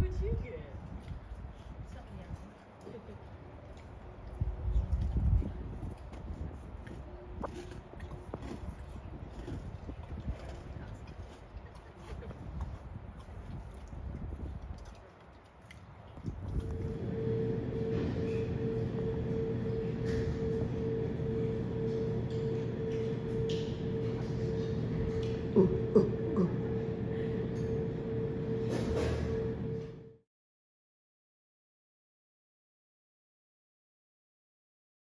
see what you get. Something else. Ooh, ooh.